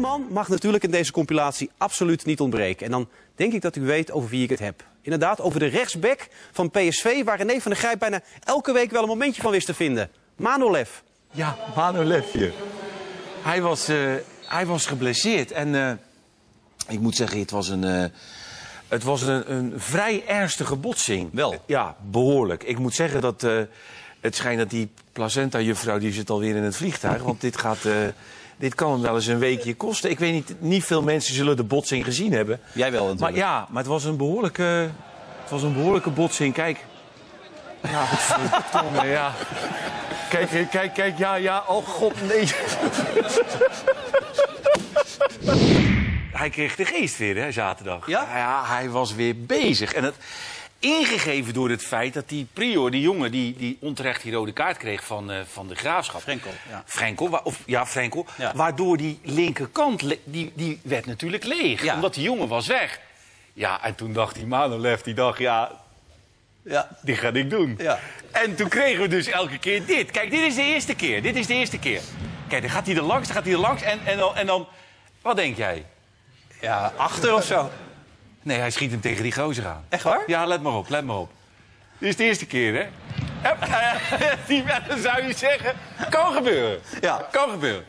Mijn man mag natuurlijk in deze compilatie absoluut niet ontbreken. En dan denk ik dat u weet over wie ik het heb. Inderdaad, over de rechtsback van PSV, waar René van der Gijp bijna elke week wel een momentje van wist te vinden. Manolev. Ja, Manolevje. Hij was geblesseerd. En ik moet zeggen, het was een vrij ernstige botsing. Wel? Ja, behoorlijk. Ik moet zeggen dat het schijnt dat die placenta-juffrouw die zit alweer in het vliegtuig. Want dit gaat... Dit kan hem wel eens een weekje kosten. Ik weet niet veel mensen zullen de botsing gezien hebben. Jij wel natuurlijk. Maar ja, maar het was een behoorlijke botsing. Kijk. Ja, verdomme, ja. Kijk, ja. Oh, god, nee. Hij kreeg de geest weer, hè, zaterdag. Ja? Ja, hij was weer bezig. En het ingegeven door het feit dat die prior, die jongen die onterecht die rode kaart kreeg van de Graafschap. Frenkel. Ja, Frenkel. Ja. Waardoor die linkerkant, die werd natuurlijk leeg. Ja. Omdat die jongen was weg. Ja, en toen dacht die Manolev, die dacht, ja, dit ga ik doen. Ja. En toen kregen we dus elke keer dit. Kijk, dit is de eerste keer. Kijk, dan gaat hij er langs, en dan... Wat denk jij? Ja, achter of zo. Nee, hij schiet hem tegen die gozer aan. Echt waar? Ja, let maar op. Dit is de eerste keer, hè? Dan zou je zeggen, kan gebeuren. Ja. Kan gebeuren.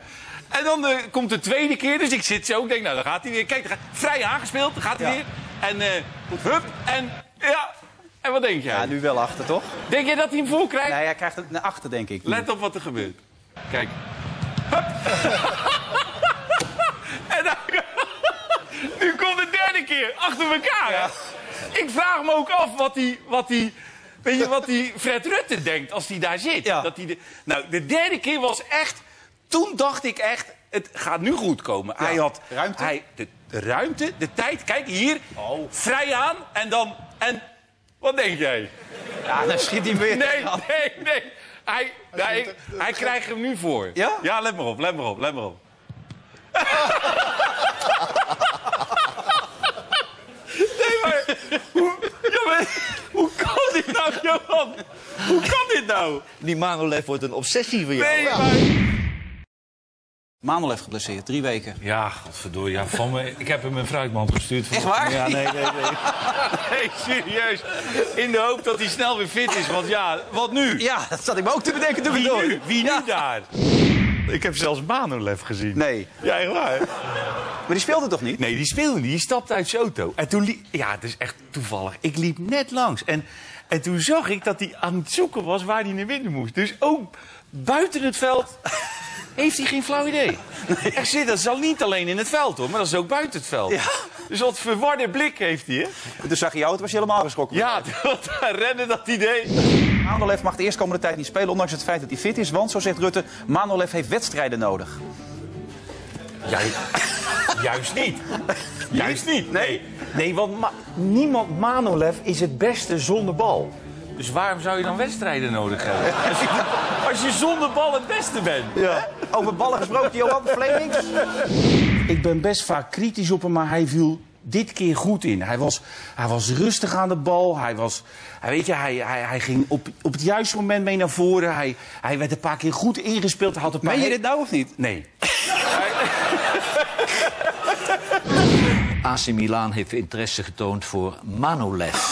En dan komt de tweede keer, dus ik zit zo, ik denk, nou, dan gaat hij weer. Kijk, vrij aangespeeld, dan gaat hij weer. En hup, en ja. En wat denk jij? Ja, nu wel achter, toch? Denk jij dat hij hem voor krijgt? Nee, hij krijgt het naar achter, denk ik. Let op wat er gebeurt. Kijk. Hup. En dan... Nu komt de derde keer, achter elkaar. Ja. Ik vraag me ook af wat die Fred Rutte denkt als hij daar zit. Ja. Nou, de derde keer was echt... Toen dacht ik echt, het gaat nu goed komen. Ja. Hij had ruimte. De ruimte, de tijd. Kijk, hier, vrij aan en dan... En wat denk jij? Ja, dan schiet hij weer. Nee. Hij krijgt hem nu voor. Ja? Ja, let maar op. Hoe kan dit nou, Johan? Hoe kan dit nou? Die Manolev wordt een obsessie voor jou. Nee, maar... Manolev geblesseerd, 3 weken. Ja, godverdorie. Ja, ik heb hem een fruitmand gestuurd. Echt waar? Ja, nee. Nee, serieus. In de hoop dat hij snel weer fit is. Want ja, wat nu? Ja, dat zat ik me ook te bedenken. Wie nu daar? Ik heb zelfs Manolev gezien. Nee. Ja, echt waar. Maar die speelde toch niet? Nee, die speelde niet. Die stapte uit zijn auto. En toen het is echt toevallig. Ik liep net langs. En toen zag ik dat hij aan het zoeken was waar hij naar binnen moest. Dus ook buiten het veld heeft hij geen flauw idee. Nee. Echt zit, dat is al niet alleen in het veld, hoor. Maar dat is ook buiten het veld. Ja. Dus wat verwarde blik heeft hij, hè? En toen zag hij jou, toen was hij helemaal geschrokken. Ja, dat rennen dat idee. Manolev mag de eerstkomende tijd niet spelen, ondanks het feit dat hij fit is. Want, zo zegt Rutte, Manolev heeft wedstrijden nodig. Juist niet. Nee, want niemand Manolev is het beste zonder bal. Dus waarom zou je dan wedstrijden nodig hebben? Als je zonder bal het beste bent. Ja. Over ballen gesproken, Johan Vleeming. Ik ben best vaak kritisch op hem, maar hij viel dit keer goed in. Hij was rustig aan de bal. Hij ging op het juiste moment mee naar voren. Hij werd een paar keer goed ingespeeld. Meen je dit nou of niet? Nee. AC Milan heeft interesse getoond voor Manolev.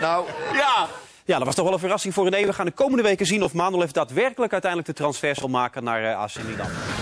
Nou, ja. Ja, dat was toch wel een verrassing voor René. We gaan de komende weken zien of Manolev daadwerkelijk uiteindelijk de transfer zal maken naar AC Milan.